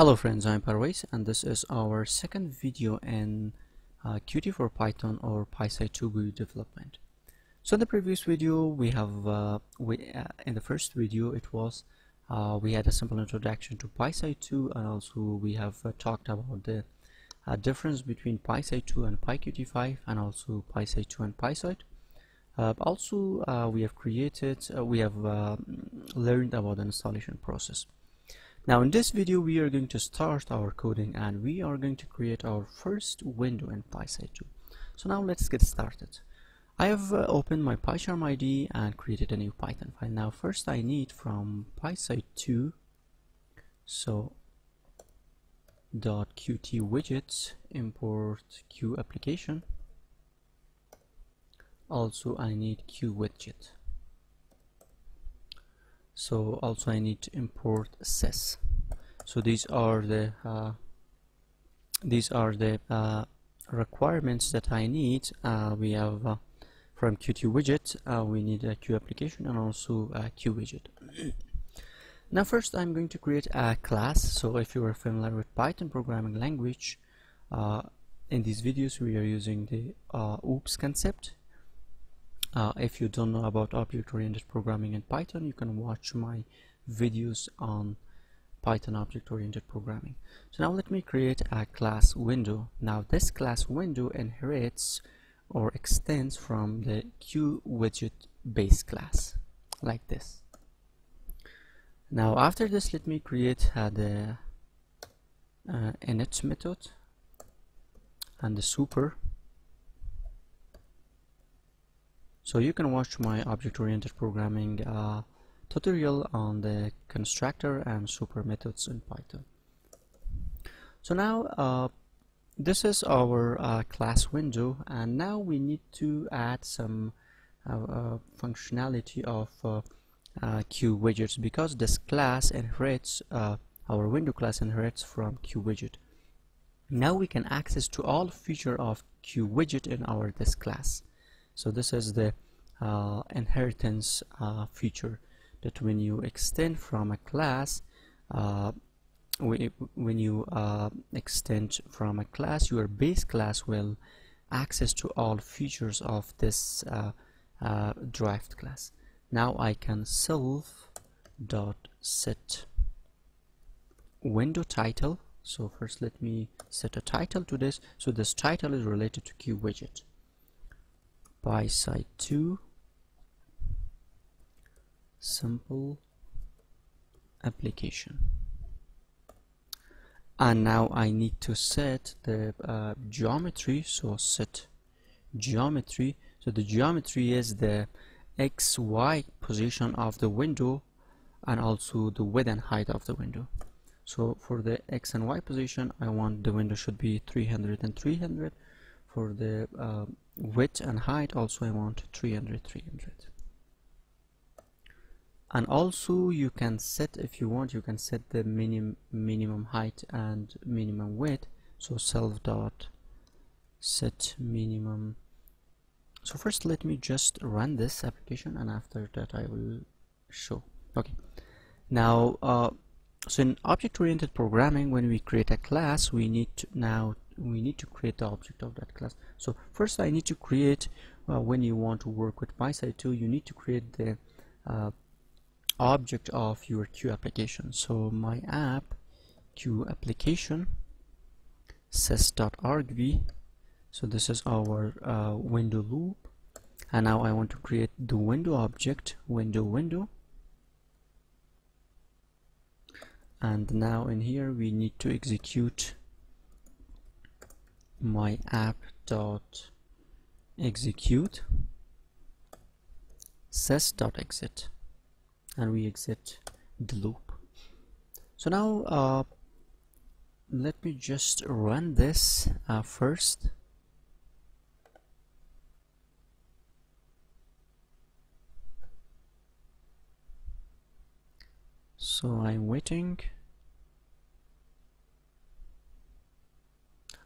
Hello friends, I'm Parwiz and this is our second video in Qt for Python or PySide2 GUI development. So in the previous video we have in the first video it was we had a simple introduction to PySide2, and also we have talked about the difference between PySide2 and PyQt5, and also PySide2 and PySide. Also we have learned about the installation process. Now in this video we are going to start our coding and we are going to create our first window in PySide2. So now let's get started. I have opened my PyCharm ID and created a new Python file. Now first I need from PySide2, so .QtWidgets import QApplication. Also I need QWidget. So also I need to import sys. So these are the requirements that I need. We have from QtWidget we need a QApplication and also a QWidget. Now first I'm going to create a class. So if you are familiar with Python programming language, in these videos we are using the OOPS concept. If you don't know about object-oriented programming in Python, you can watch my videos on Python object-oriented programming. So now let me create a class window. Now this class window inherits or extends from the QWidget base class, like this. Now after this, let me create the init method and the super. So you can watch my object-oriented programming tutorial on the constructor and super methods in Python. So now this is our class window, and now we need to add some functionality of QWidgets, because this class inherits, our window class inherits from QWidget. Now we can access to all features of QWidget in our this class. So this is the inheritance feature, that when you extend from a class, your base class will access to all features of this derived class. Now I can self.set window title. So first let me set a title to this. So this title is related to QWidget. PySide2 simple application, and now I need to set the geometry. So set geometry. So the geometry is the XY position of the window, and also the width and height of the window. So for the X and Y position, I want the window should be 300 and 300. For the width and height also I want 300 300, and also you can set, if you want, you can set the minimum height and minimum width. So self dot set minimum. So first let me just run this application, and after that I will show. Okay, now so in object-oriented programming, when we create a class, we need to create the object of that class. So first I need to create, when you want to work with PySide2, you need to create the object of your QApplication. So my app QApplication sys.argv. So this is our window loop, and now I want to create the window object, window, and now in here we need to execute my app dot execute sys dot exit, and we exit the loop. So now let me just run this first. So I'm waiting.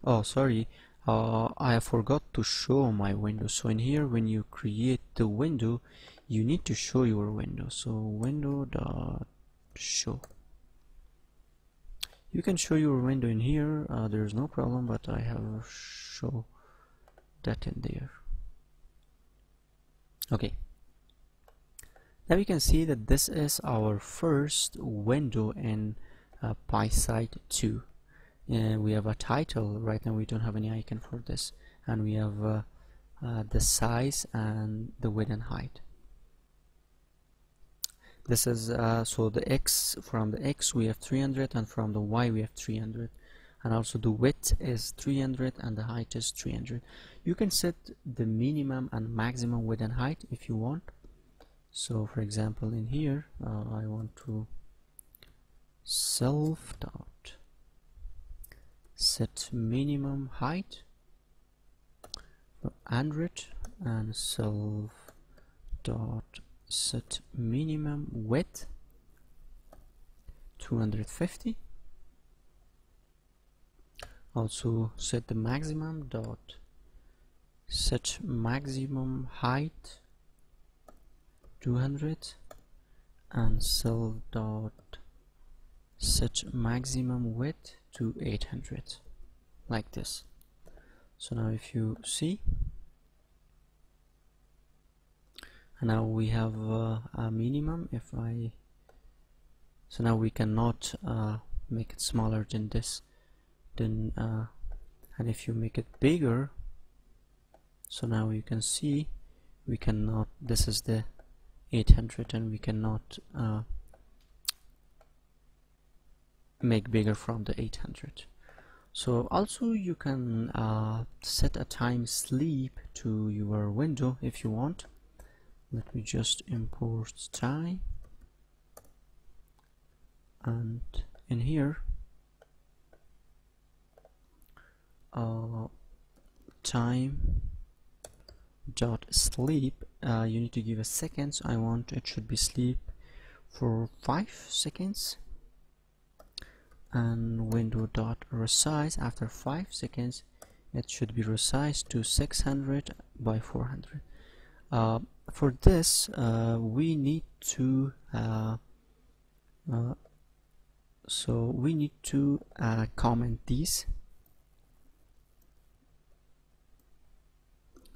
Oh, sorry, I forgot to show my window. So in here, when you create the window, you need to show your window. So window dot show. You can show your window in here, there's no problem, but I have show that in there. Okay, now you can see that this is our first window in PySide2, and we have a title. Right now we don't have any icon for this, and we have the size and the width and height. This is so the X, from the X we have 300, and from the Y we have 300, and also the width is 300 and the height is 300. You can set the minimum and maximum width and height if you want. So for example in here I want to self dot set minimum height 100 and self dot set minimum width 250. Also set the maximum dot set maximum height 200 and self dot set maximum width to 800, like this. So now if you see, now we have a minimum. If I, so now we cannot make it smaller than this, then and if you make it bigger, so now you can see we cannot, this is the 800 and we cannot make bigger from the 800. So also you can set a time sleep to your window if you want. Let me just import time, and in here time dot sleep, you need to give a seconds. I want it should be sleep for 5 seconds, and window dot resize, after 5 seconds it should be resized to 600 by 400. For this we need to comment these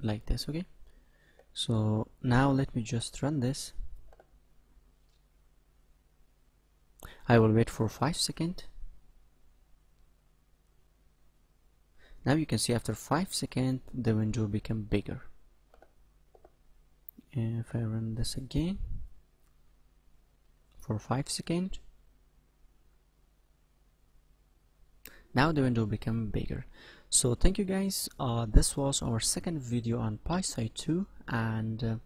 like this. Okay, so now let me just run this. I will wait for 5 seconds. Now you can see after 5 seconds the window became bigger. If I run this again for 5 seconds, now the window become bigger. So thank you guys, this was our second video on PySide2, and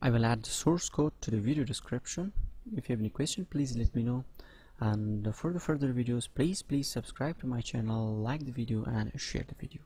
I will add the source code to the video description. If you have any question, please let me know, and for the further videos please subscribe to my channel, like the video and share the video.